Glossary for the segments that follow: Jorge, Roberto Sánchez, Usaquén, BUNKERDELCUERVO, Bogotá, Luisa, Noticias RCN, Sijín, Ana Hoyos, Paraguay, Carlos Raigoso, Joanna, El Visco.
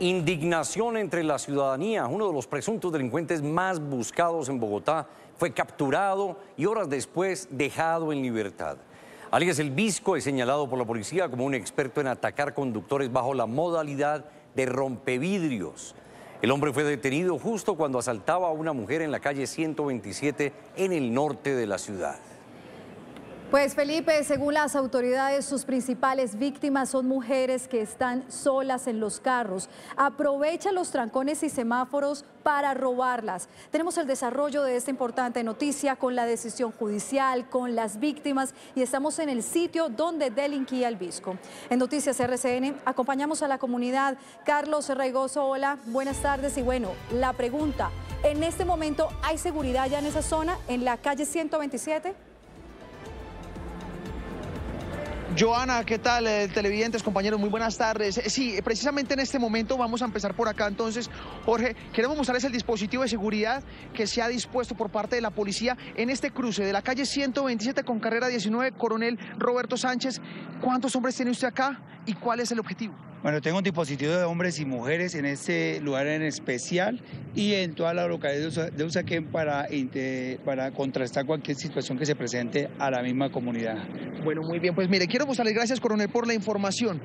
Indignación entre la ciudadanía. Uno de los presuntos delincuentes más buscados en Bogotá fue capturado y horas después dejado en libertad. Alias El Visco es señalado por la policía como un experto en atacar conductores bajo la modalidad de rompevidrios. El hombre fue detenido justo cuando asaltaba a una mujer en la calle 127 en el norte de la ciudad. Pues Felipe, según las autoridades, sus principales víctimas son mujeres que están solas en los carros. Aprovechan los trancones y semáforos para robarlas. Tenemos el desarrollo de esta importante noticia con la decisión judicial, con las víctimas, y estamos en el sitio donde delinquía El Visco. En Noticias RCN acompañamos a la comunidad. Carlos Raigoso, hola, buenas tardes. Y bueno, la pregunta, ¿en este momento hay seguridad ya en esa zona, en la calle 127? Joanna, ¿qué tal? Televidentes, compañeros, muy buenas tardes. Sí, precisamente en este momento vamos a empezar por acá. Entonces, Jorge, queremos mostrarles el dispositivo de seguridad que se ha dispuesto por parte de la policía en este cruce de la calle 127 con carrera 19, Coronel Roberto Sánchez. ¿Cuántos hombres tiene usted acá y cuál es el objetivo? Bueno, tengo un dispositivo de hombres y mujeres en este lugar en especial y en toda la localidad de Usaquén para contrastar cualquier situación que se presente a la misma comunidad. Bueno, muy bien, pues mire, quiero mostrarles, gracias coronel por la información.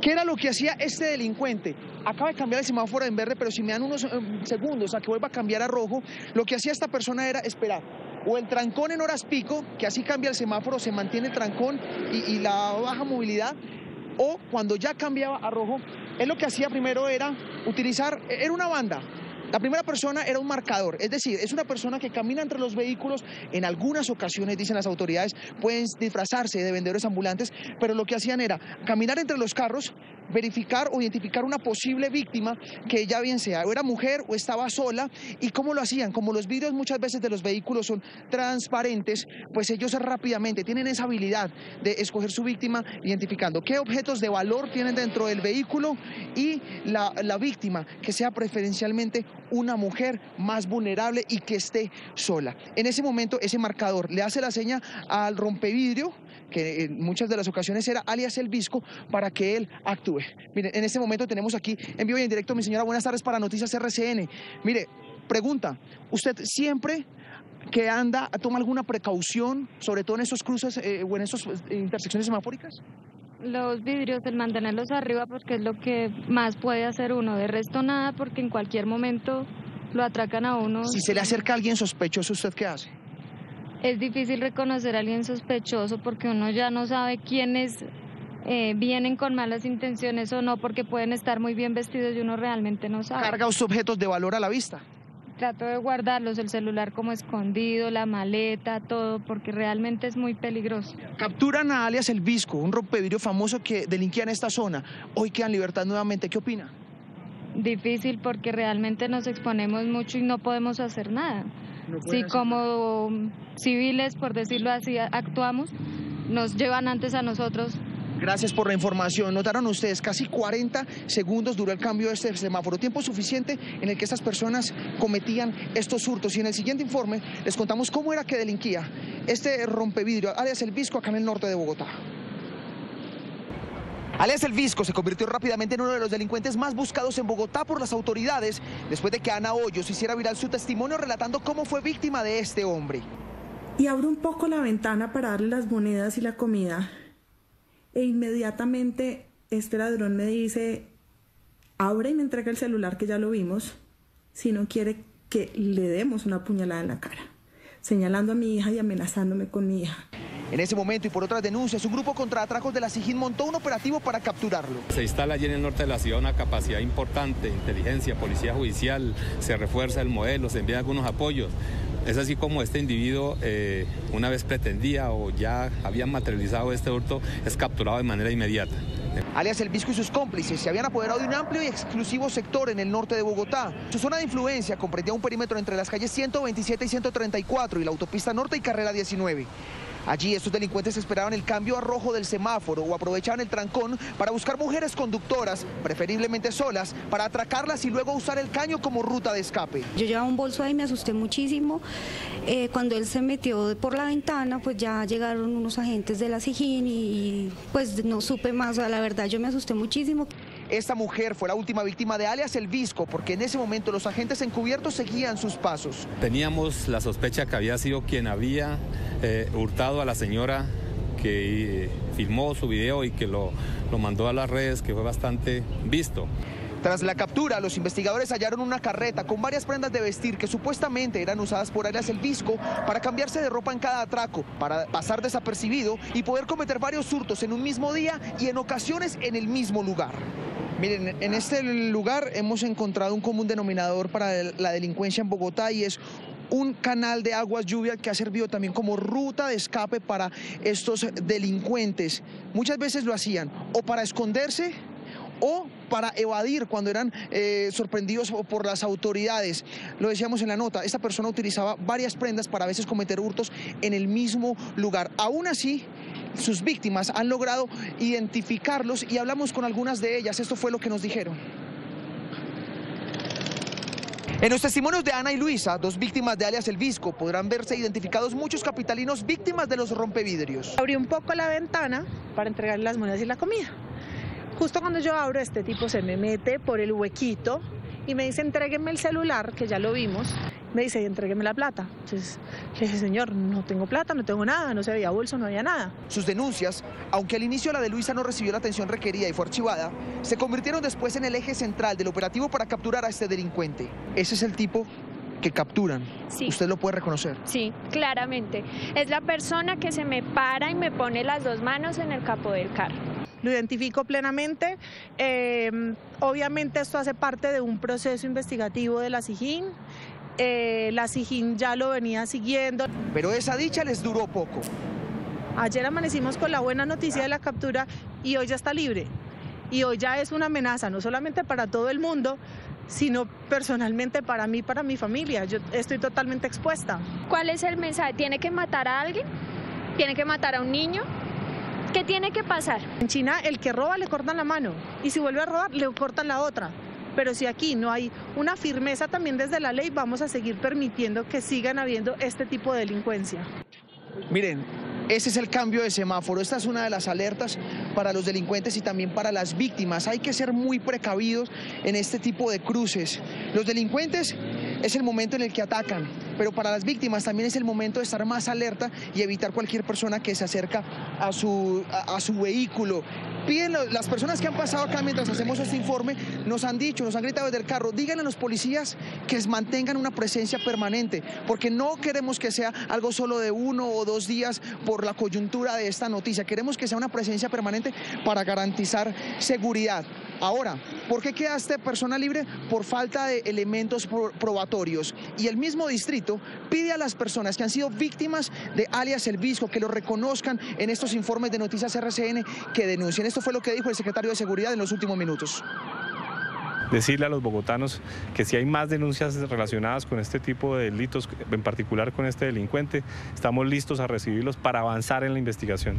¿Qué era lo que hacía este delincuente? Acaba de cambiar el semáforo en verde, pero si me dan unos segundos a que vuelva a cambiar a rojo, lo que hacía esta persona era esperar. O el trancón en horas pico, que así cambia el semáforo, se mantiene el trancón y la baja movilidad, o cuando ya cambiaba a rojo, él lo que hacía primero era utilizar, era una banda. La primera persona era un marcador, es decir, es una persona que camina entre los vehículos, en algunas ocasiones, dicen las autoridades, pueden disfrazarse de vendedores ambulantes, pero lo que hacían era caminar entre los carros, verificar o identificar una posible víctima que ya bien sea o era mujer o estaba sola. Y cómo lo hacían, como los vidrios muchas veces de los vehículos son transparentes, pues ellos rápidamente tienen esa habilidad de escoger su víctima identificando qué objetos de valor tienen dentro del vehículo y la víctima que sea preferencialmente una mujer más vulnerable y que esté sola. En ese momento ese marcador le hace la seña al rompevidrio, que en muchas de las ocasiones era alias El Visco, para que él actúe. Miren, en este momento tenemos aquí en vivo y en directo, mi señora, buenas tardes para Noticias RCN. Mire, pregunta, ¿usted siempre que anda toma alguna precaución, sobre todo en estos cruces o en estas intersecciones semafóricas? Los vidrios, el mantenerlos arriba porque es lo que más puede hacer uno, de resto nada, porque en cualquier momento lo atracan a uno. Si se le acerca a alguien sospechoso, ¿usted qué hace? Es difícil reconocer a alguien sospechoso porque uno ya no sabe quiénes vienen con malas intenciones o no, porque pueden estar muy bien vestidos y uno realmente no sabe. ¿Carga sus objetos de valor a la vista? Trato de guardarlos, el celular como escondido, la maleta, todo, porque realmente es muy peligroso. Capturan a alias El Visco, un rompevidrio famoso que delinquía en esta zona. Hoy queda en libertad nuevamente. ¿Qué opina? Difícil, porque realmente nos exponemos mucho y no podemos hacer nada. Si como civiles, por decirlo así, actuamos, nos llevan antes a nosotros. Gracias por la información. Notaron ustedes, casi 40 segundos duró el cambio de este semáforo, tiempo suficiente en el que estas personas cometían estos hurtos. Y en el siguiente informe les contamos cómo era que delinquía este rompevidrio, alias El Visco, acá en el norte de Bogotá. Alias El Visco se convirtió rápidamente en uno de los delincuentes más buscados en Bogotá por las autoridades, después de que Ana Hoyos hiciera viral su testimonio relatando cómo fue víctima de este hombre. Y abro un poco la ventana para darle las monedas y la comida, e inmediatamente este ladrón me dice, abre y me entrega el celular que ya lo vimos, si no quiere que le demos una puñalada en la cara, señalando a mi hija y amenazándome con mi hija. En ese momento y por otras denuncias, un grupo contra atracos de la Sijín montó un operativo para capturarlo. Se instala allí en el norte de la ciudad una capacidad importante, inteligencia, policía judicial, se refuerza el modelo, se envían algunos apoyos. Es así como este individuo, una vez pretendía o ya habían materializado este hurto, es capturado de manera inmediata. Alias El Visco y sus cómplices se habían apoderado de un amplio y exclusivo sector en el norte de Bogotá. Su zona de influencia comprendía un perímetro entre las calles 127 y 134 y la autopista norte y carrera 19. Allí estos delincuentes esperaban el cambio a rojo del semáforo o aprovechaban el trancón para buscar mujeres conductoras, preferiblemente solas, para atracarlas y luego usar el caño como ruta de escape. Yo llevaba un bolso ahí, me asusté muchísimo. Cuando él se metió por la ventana, pues ya llegaron unos agentes de la Sijín y pues no supe más, o sea, la verdad yo me asusté muchísimo. Esta mujer fue la última víctima de alias El Visco, porque en ese momento los agentes encubiertos seguían sus pasos. Teníamos la sospecha que había sido quien había hurtado a la señora que filmó su video y que lo mandó a las redes, que fue bastante visto. Tras la captura, los investigadores hallaron una carreta con varias prendas de vestir que supuestamente eran usadas por alias El Visco para cambiarse de ropa en cada atraco, para pasar desapercibido y poder cometer varios hurtos en un mismo día y en ocasiones en el mismo lugar. Miren, en este lugar hemos encontrado un común denominador para la delincuencia en Bogotá, y es un canal de aguas lluvia que ha servido también como ruta de escape para estos delincuentes. Muchas veces lo hacían o para esconderse o para evadir cuando eran sorprendidos por las autoridades. Lo decíamos en la nota, esta persona utilizaba varias prendas para a veces cometer hurtos en el mismo lugar. Aún así, sus víctimas han logrado identificarlos y hablamos con algunas de ellas. Esto fue lo que nos dijeron. En los testimonios de Ana y Luisa, dos víctimas de alias El Visco, podrán verse identificados muchos capitalinos víctimas de los rompevidrios. Abrí un poco la ventana para entregar las monedas y la comida. Justo cuando yo abro, este tipo se me mete por el huequito y me dice, entrégueme el celular, que ya lo vimos. Me dice, entrégueme la plata. Entonces le dije, señor, no tengo plata, no tengo nada, no se veía bolso, no había nada. Sus denuncias, aunque al inicio la de Luisa no recibió la atención requerida y fue archivada, se convirtieron después en el eje central del operativo para capturar a este delincuente. Ese es el tipo que capturan. Sí. ¿Usted lo puede reconocer? Sí, claramente. Es la persona que se me para y me pone las dos manos en el capó del carro. Lo identifico plenamente. Obviamente esto hace parte de un proceso investigativo de la Sijín. La Sijín ya lo venía siguiendo. Pero esa dicha les duró poco. Ayer amanecimos con la buena noticia de la captura y hoy ya está libre. Y hoy ya es una amenaza, no solamente para todo el mundo, sino personalmente para mí, para mi familia. Yo estoy totalmente expuesta. ¿Cuál es el mensaje? ¿Tiene que matar a alguien? ¿Tiene que matar a un niño? ¿Qué tiene que pasar? En China, el que roba le cortan la mano y si vuelve a robar le cortan la otra. Pero si aquí no hay una firmeza también desde la ley, vamos a seguir permitiendo que sigan habiendo este tipo de delincuencia. Miren, ese es el cambio de semáforo. Esta es una de las alertas para los delincuentes y también para las víctimas. Hay que ser muy precavidos en este tipo de cruces. Los delincuentes es el momento en el que atacan, pero para las víctimas también es el momento de estar más alerta y evitar cualquier persona que se acerca a su vehículo. Piden las personas que han pasado acá mientras hacemos este informe, nos han dicho, nos han gritado desde el carro, díganle a los policías que mantengan una presencia permanente, porque no queremos que sea algo solo de 1 o 2 días por la coyuntura de esta noticia. Queremos que sea una presencia permanente para garantizar seguridad. Ahora, ¿por qué queda esta persona libre? Por falta de elementos probatorios. Y el mismo distrito pide a las personas que han sido víctimas de alias El Visco que lo reconozcan en estos informes de Noticias RCN, que denuncien. Esto fue lo que dijo el secretario de Seguridad en los últimos minutos. Decirle a los bogotanos que si hay más denuncias relacionadas con este tipo de delitos, en particular con este delincuente, estamos listos a recibirlos para avanzar en la investigación.